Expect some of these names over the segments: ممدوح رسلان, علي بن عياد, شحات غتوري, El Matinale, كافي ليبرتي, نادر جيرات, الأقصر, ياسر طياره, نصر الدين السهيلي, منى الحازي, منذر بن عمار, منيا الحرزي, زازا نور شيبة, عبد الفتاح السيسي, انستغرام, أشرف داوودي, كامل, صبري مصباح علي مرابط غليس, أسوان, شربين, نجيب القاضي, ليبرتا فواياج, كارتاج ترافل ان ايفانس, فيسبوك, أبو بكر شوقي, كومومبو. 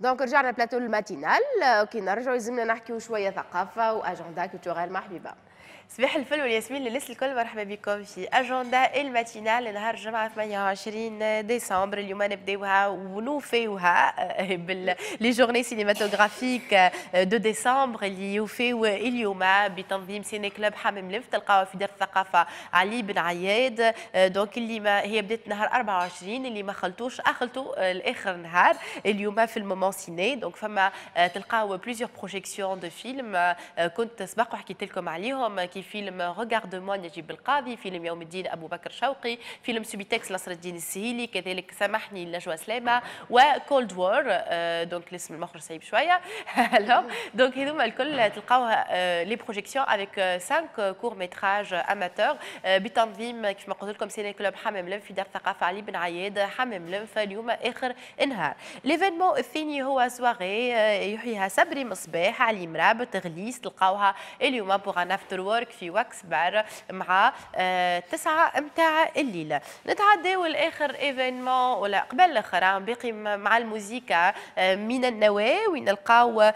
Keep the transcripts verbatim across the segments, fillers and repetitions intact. دونك رجعنا بلاتو الماتينال. كي نرجعوا يلزمنا نحكيو شويه ثقافه واجندا كولتورال. مرحبا. صباح الفل والياسمين للناس الكل، مرحبا بكم في اجندا الماتينال نهار الجمعه ثمانية وعشرين ديسمبر. اليوم نبداوها ونوفيوها بال لي جورني سينيماتوغرافيك دو ديسمبر اللي يوفيو اليوم بتنظيم سيني كلوب حمام لف، تلقاوها في دار الثقافه علي بن عياد. دونك اللي ما هي بدات نهار أربعة وعشرين، اللي ما خلطوش اخلطوا لاخر نهار اليوم في المومون سيني. دونك فما تلقاو بليزيور بروجيكسيون دو فيلم كنت سبق وحكيت لكم عليهم، كي فيلم ريغاردمون نجيب القاضي، فيلم يوم الدين ابو بكر شوقي، فيلم سوبيتكس نصر الدين السهيلي، كذلك سامحني لنجوى سلامه، وكولد وور. دونك الاسم المخرج صعيب شويه. دونك هذوما الكل تلقاوها لي بروجيكسيون افيك خمسة كور ميتراج اماتور بتنظيم كيف ما قلت لكم سيني كلوب حمام لف في دار الثقافه علي بن عياد حمام لف اليوم اخر نهار. ليفينمون الثاني هو سواغي يحييها صبري مصباح علي مرابط غليس، تلقاوها اليوم بوغ ان افتر وورك في واكس بار مع تسعة متاع الليله. نتعداو لاخر ايفينمون ولا قبل الاخر باقي مع الموسيقى من النواه، وين نلقاو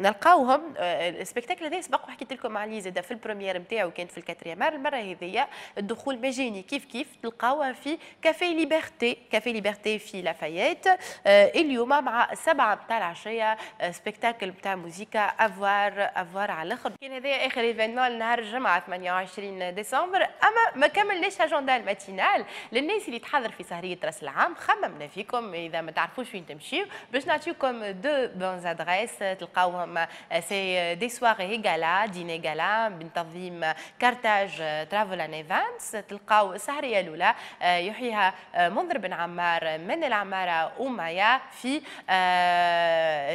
نلقاوهم السبيكتاكل هذا سبق وحكيت لكم عليه زاده في البروميير نتاعو، كانت في الكاتريام المره هذيا. الدخول مجاني كيف كيف، تلقاوها في كافي ليبرتي، كافي ليبرتي في لافايت اليوم مع سبعة متاع العشيه، سبيكتاكل متاع موسيقى افوار افوار على الاخر. كان هذا اخر ايفينمون نهار الجمعه ثمانية وعشرين ديسمبر. اما ما كملناش اجندا الماتينال. للناس اللي تحضر في سهريه راس العام خممنا فيكم اذا ما تعرفوش وين تمشيو، باش نعطيكم دو بونز ادريس تلقاوهم سي دي سواري غالا ديني غالا من تنظيم كارتاج ترافل ان ايفانس. تلقاو السهريه الاولى يحييها منذر بن عمار من العماره اميا في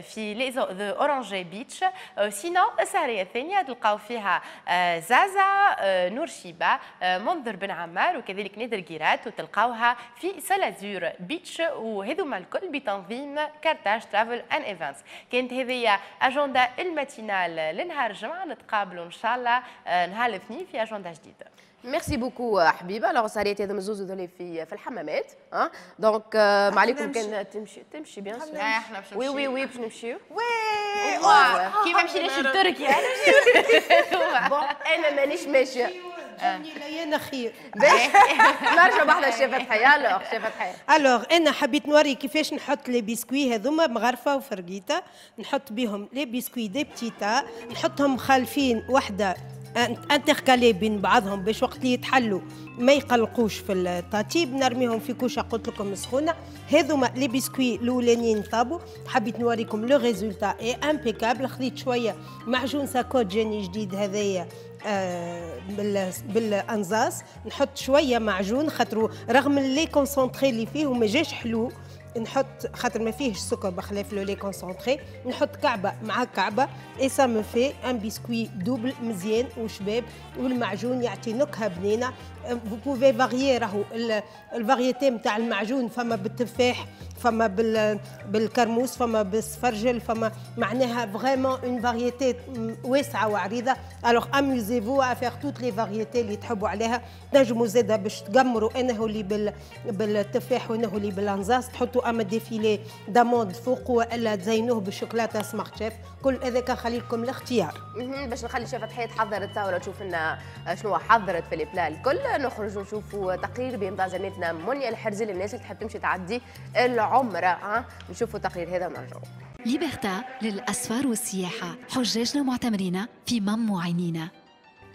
في لي اورانجي بيتش. سينو السهريه الثانيه تلقاو فيها زازا نور شيبة منذر بن عمار وكذلك نادر جيرات، وتلقاوها في سلازور بيتش، وهذوما الكل بتنظيم كارتاج ترافل ان ايفانس. كانت هذه اجندا الماتينال لنهار الجمعه. نتقابلوا ان شاء الله نهار الاثنين في اجندا جديده. ميرسي بوكو حبيبه. لو سهريات هذوما زوز ذولي في في الحمامات. اه دونك ما عليكم كان تمشي تمشي بيان سور. احنا باش نمشيو. وي وي وي باش نمشيو. وي كي ما مشيناش لتركيا. بون انا مانيش ماشيه. تجيني ليانا خير. نرجع بحذا شافت حياه. الوغ شافت حياه. الوغ انا حبيت نوري كيفاش نحط لي بيسكوي هذوما مغرفه وفرقيطه، نحط بهم لي بيسكوي دي بتيتا، نحطهم مخالفين وحده انتركالي بين بعضهم باش وقت اللي يتحلوا ما يقلقوش في الطاتيب، نرميهم في كوشه قلت لكم سخونه. هذوما لي بيسكوي الاولانيين طابوا، حبيت نوريكم لو ريزولتا اي امبيكابل. خذيت شويه معجون ساكوت جاني جديد هذايا بالانزاز، نحط شويه معجون خاطر رغم لي كونسونطري اللي فيه وما جاش حلو، نحط خاطر ما فيهش سكر بخلاف لو لي كونسونطري، نحط كعبه مع كعبه اي سا مو في ان بيسكوي دوبل مزيان وشباب، والمعجون يعطي نكهه بنينه. فو بوفي فاريي، راهو الفاريتي نتاع المعجون فما بالتفاح، فما بالكرموس، فما بالسفرجل، فما معناها فريمون اون فاريتي واسعه وعريضه. الوغ اميوزيفو افير توت لي فاريتي اللي تحبوا عليها، تنجموا زاده باش تقمروا. انا هولي بالتفاح وانا هولي بالانزاز، تحطوا اما ديفيلي داموند فوق والا تزينوه بالشوكولاته سمارت شيف. كل هذاك نخلي لكم الاختيار. باش نخلي شافت حياه تحضرت ولا تشوف لنا شنو حضرت في لي بلا الكل. نخرجوا نشوفوا تقرير بامضاء زميلتنا منيا الحرزي للناس اللي تحب تمشي تعدي العمره. ها نشوفوا تقرير هذا ونرجعوا. ليبرتا للاسفار والسياحه، حجاجنا معتمرين في مم وعينينا.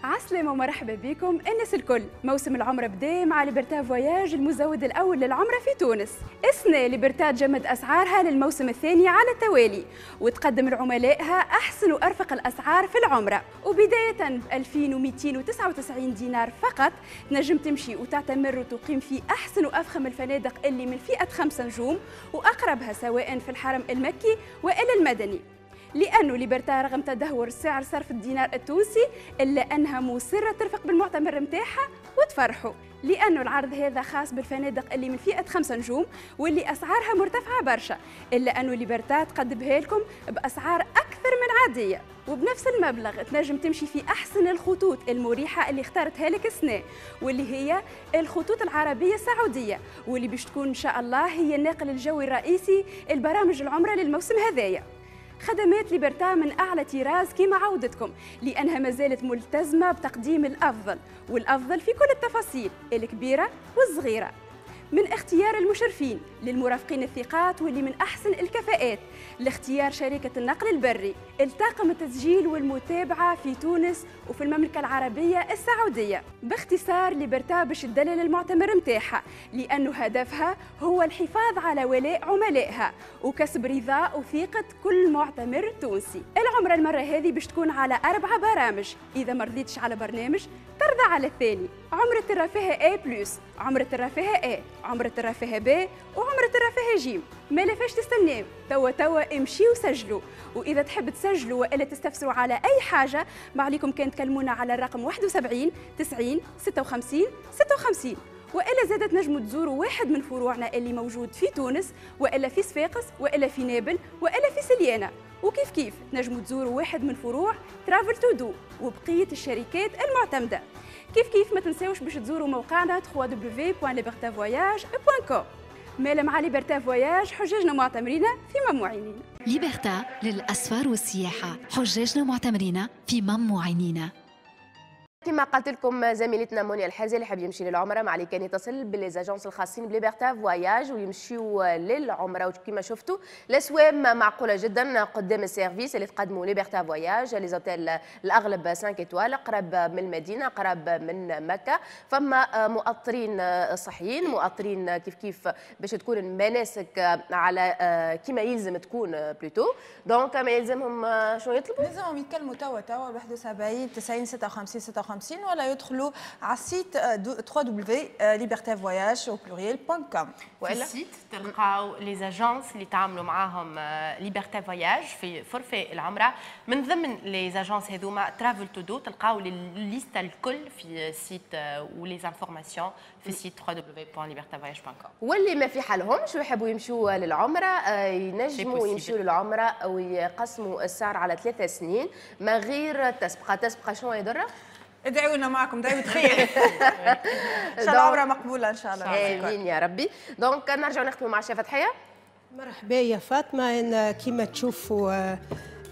عسلامة ومرحبا بكم الناس الكل. موسم العمرة بدا مع ليبرتا فواياج المزود الأول للعمرة في تونس. السنة ليبرتا تجمد أسعارها للموسم الثاني على التوالي، وتقدم لعملائها أحسن وأرفق الأسعار في العمرة. وبداية ب ألفين ومئتين وتسعة وتسعين دينار فقط تنجم تمشي وتعتمر وتقيم في أحسن وأفخم الفنادق اللي من فئة خمسة نجوم وأقربها، سواء في الحرم المكي وإلى المدني. لأنه ليبرتا رغم تدهور سعر صرف الدينار التونسي إلا أنها مصرة ترفق بالمعتمر متاعها وتفرحوا، لأنه العرض هذا خاص بالفنادق اللي من فئة خمسة نجوم واللي أسعارها مرتفعة برشا، إلا أنه ليبرتا تقدمها لكم بأسعار أكثر من عادية وبنفس المبلغ. تنجم تمشي في أحسن الخطوط المريحة اللي اختارتها لك السنة، واللي هي الخطوط العربية السعودية، واللي باش تكون إن شاء الله هي الناقل الجوي الرئيسي البرامج العمرة للموسم هذايا. خدمات ليبرتا من أعلى طراز كما عودتكم، لأنها مازالت ملتزمة بتقديم الأفضل، والأفضل في كل التفاصيل الكبيرة والصغيرة، من اختيار المشرفين للمرافقين الثقات واللي من أحسن الكفاءات، لاختيار شركة النقل البري، الطاقم التسجيل والمتابعة في تونس وفي المملكة العربية السعودية. باختصار ليبرتا باش تدلل المعتمر متاعها، لأنه هدفها هو الحفاظ على ولاء عملائها وكسب رضا وثقة كل معتمر تونسي. العمرة المرة هذه باش تكون على أربع برامج، إذا ما رضيتش على برنامج ترضى على الثاني. عمرة الرفاهة A بلس، عمرة الرفاهة A، عمرة الرفاهة B، وعمرة الرفاهة جيم. ما لفاش تستناو، توا توا امشي وسجلوا. وإذا تحب تسجلوا وإلا تستفسروا على أي حاجة ما عليكم كان تكلمونا على الرقم واحد وسبعين تسعين ستة وخمسين ستة وخمسين، وإلا زادت نجموا تزوروا واحد من فروعنا اللي موجود في تونس وإلا في صفاقس وإلا في نابل وإلا في سليانة، وكيف كيف نجموا تزوروا واحد من فروع ترافل تو دو وبقية الشركات المعتمدة. كيف كيف ما تنساوش باش تزوروا موقعنا دبليو دبليو دبليو نقطة ليبرتا فواياج نقطة كوم. مالا مع ليبرتا فواياج، حجاجنا معتمرينا فيما معينين. ليبرتا للأسفار والسياحة، حجاجنا معتمرينا فيما معينين. كما قالت لكم زميلتنا منى الحازي، اللي حاب يمشي للعمره ما عليه كان يتصل بالليزاجونس الخاصين بليبرتا فواياج ويمشيو للعمره. وكما شفتوا الاسوام معقوله جدا قدام السيرفيس اللي تقدموا ليبرتا فواياج، ليزوتيل الاغلب خمسة إطوال قرب من المدينه قرب من مكه، فما مؤطرين صحيين، مؤطرين كيف كيف باش تكون المناسك على كما يلزم تكون بلوتو. دونك ما يلزمهم شنو يطلبوا؟ لازمهم يتكلموا توا توا واحد وسبعين تسعين ستة وخمسين ستة وخمسين، ولا يدخلوا على السيت دبليو دبليو دبليو نقطة ليبرتا فواياج أو بلوريال نقطة كوم. وإلا في السيت تلقاو ليزاجونس اللي تعاملوا معاهم ليبرتا فواياج في فرفي العمره، من ضمن ليزاجونس هذوما ترافل تو دو، تلقاو الليسته الكل في السيت وليزانفورماسيون في السيت دبليو دبليو دبليو نقطة ليبرتا فواياج نقطة كوم. واللي ما في حالهم شو يحبوا يمشوا للعمره ينجموا يمشوا للعمره ويقسموا السعر على ثلاثة سنين ما غير تسبقه. تسبقه شنو يضر؟ ادعوا لنا معكم، دعوا تخير ان شاء الله عمره مقبوله ان شاء الله. امين يا ربي. دونك نرجعوا نختموا مع شافة حياه. مرحبا يا فاطمه. انا كيما تشوفوا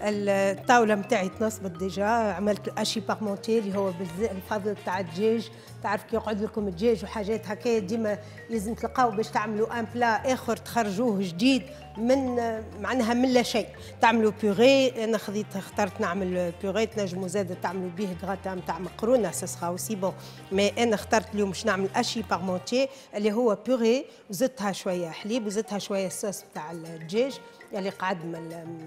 الطاوله نتاعي تنصبت ديجا، عملت اشي بارمونتي اللي هو الفضل تاع الدجاج، تعرف كي يقعد لكم الدجاج وحاجات هكايا ديما لازم تلقاو باش تعملوا ان بلا اخر تخرجوه جديد من معناها من لا شيء، تعملوا بيغي. انا خذيت اخترت نعمل بيغي، تنجموا زاد تعملوا به غراتا نتاع مقرونه سسخا وسي بون، مي انا اخترت اليوم باش نعمل اشي بارمونتي اللي هو بيغي، زدتها شويه حليب وزدتها شويه الصوص تاع الدجاج اللي قعد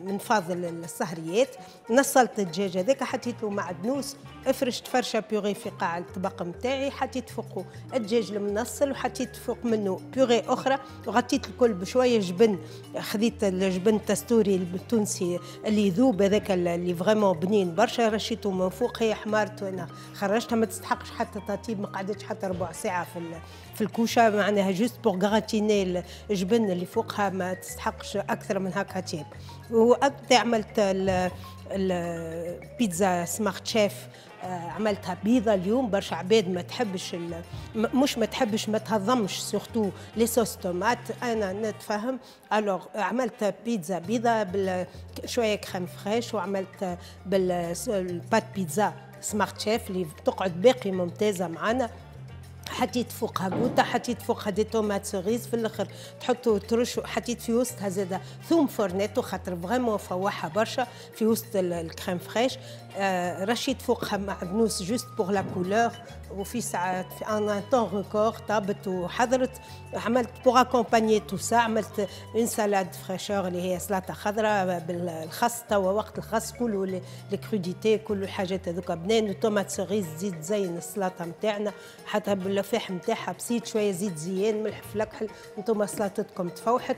من فاضل السهريات. نصلت الدجاج هذاك، حطيت له معدنوس، افرشت فرشه بيغي في قاع الطبق نتاعي، حطيت فوقه الدجاج المنصل وحطيت فوق منه بيغي اخرى، وغطيت الكل بشويه جبن. خذيت الجبن التستوري التونسي اللي يذوب هذاك اللي فريمون بنين برشا، رشيته من فوق. هي حمارت وانا خرجتها، ما تستحقش حتى تطيب، ما قعدتش حتى ربع ساعه في في الكوشه، معناها جوست بور غراتيني الجبن اللي فوقها، ما تستحقش اكثر من هكا تيب. وقت عملت البيتزا سمارت شيف، عملتها بيضه اليوم. برشا عباد ما تحبش مش ما تحبش ما تهضمش سورتو لي صوص طوماط، انا نتفهم. الوغ عملت بيتزا بيضه بشويه كريم فريش، وعملت بالبات بيتزا سمارت شيف اللي تقعد باقي ممتازه معانا، حطيت فوقها قوطه، حطيت فوقها دي طوماط سوريز في الاخر تحطوا ترشوا، حطيت في وسطها زاده ثوم فورنيتو خاطر فريمون فواحها برشا في وسط الكريم فريش، آه رشيت فوقها معدنوس جوست بور لا كولور، وفي ساعات في ان طون ريكور طابت وحضرت. عملت بور اكومباني تو سا، عملت اون سالاد فريشور اللي هي سلطه خضراء بالخس، توا وقت الخس، كل الكروديتي كل الحاجات هذوك بنان، والطوماط سوريز زيد زين السلطه نتاعنا، حتى بال الفاح نتاعها بسيط شويه زيت زيان ملح فلكحل، انتم سلطتكم تفوحت.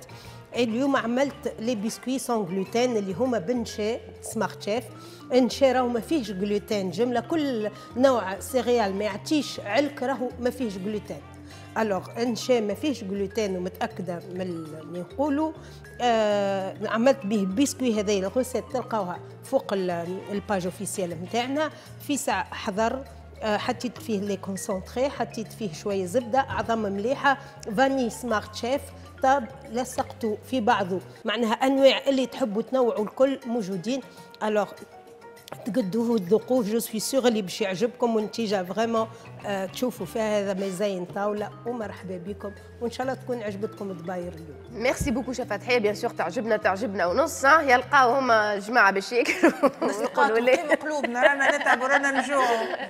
اليوم عملت لي بسكوي سون غلوتين اللي هما بنشا سمارت شيف. النشا راهو ما فيهش غلوتين جمله، كل نوع سيريال ما يعطيش علك راهو ما فيهش غلوتين. الوغ النشا ما فيهش غلوتين ومتاكده من اللي نقولوا. آه عملت به بسكوي، هذه الغوسيت تلقاوها فوق الباج اوفيسيال نتاعنا. في ساعه حضر، حطيت فيه لي كونسونطري، حطيت فيه شويه زبده، عظم مليحه، فاني سمارت شيف، طاب لصقته في بعضه، معناها انواع اللي تحبوا تنوعوا الكل موجودين. الوغ تقدوه وتذوقوه، جو سوي سيغ اللي باش يعجبكم، والنتيجه فريمون آه تشوفوا فيها. هذا ما يزين طاوله، ومرحبا بكم، وان شاء الله تكون عجبتكم دباير اليوم. ميرسي بوكو شا فتحيه، بيان سور تعجبنا تعجبنا ونص، ها يلقاو هما جماعه باش ياكلوا نسقطوا قدام قلوبنا، رانا نتعبوا رانا نجوعوا.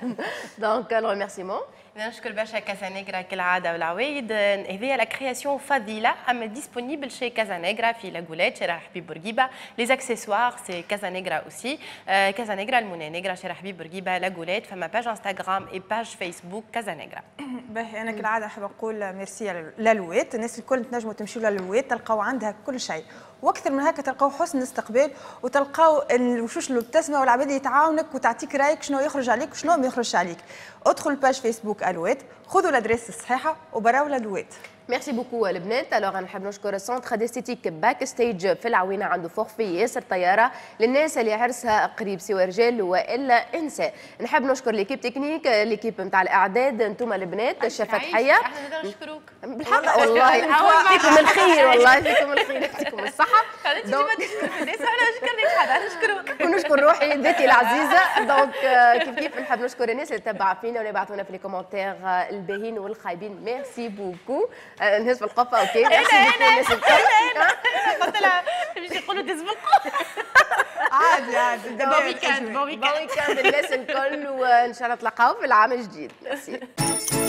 دونك لو ريميرسيمون نشكر برشا كازانيغرا كالعاده والعوايد. هذه لا كرياسيون فضيله اما ديسبونيبل شي كازانيغرا في لاغولات شارع حبيب بورقيبه. لي اكسسوار سي كازانيغرا اوسي، كازانيغرا المونانيغرا شارع حبيب بورقيبه لاغولات. فما باج انستغرام اي باج فيسبوك كازانيغرا. باهي، انا كالعاده حاب نقول ميرسي للوات، الناس الكل تنجموا تمشيوا للوات تلقاو عندها كل شيء، واكثر من هكا تلقاو حسن استقبال، وتلقاو الوشوش المبتسمه والعباد اللي تعاونك وتعطيك رايك شنو يخرج عليك وشنو ما يخرجش عليك. ادخل باج فيسبوك الوات، خذوا الادريس الصحيحه وبراو الوات. ميرسي بوكو البنات. الوغ انا نحب نشكر سونتر ديستيتيك باك ستيج في العوينه، عنده فورفي ياسر طياره للناس اللي عرسها قريب سواء رجال والا انساء. نحب نشكر ليكيب تكنيك، ليكيب نتاع الاعداد، انتم البنات الشفه تحيه. احنا نقدر نشكروك بالحق والله، يعطيكم الخير والله، يعطيكم الخير يعطيكم الصحه. خليتي ديما تشكر في الناس، انا شكرني حدا نشكرك ونشكر روحي ذاتي العزيزه. دونك كيف كيف نحب نشكر الناس اللي تبع فينا واللي بعثونا في لي كومونتير الباهين والخايبين. ميرسي بوكو الناس بالقفه. اوكي ميرسي بوكو الناس بالقفه. مش يقولوا تزبقوا عادي عادي. بون ويكاند بون ويكاند الناس الكل، وان شاء الله نتلاقاو في العام الجديد. ميرسي.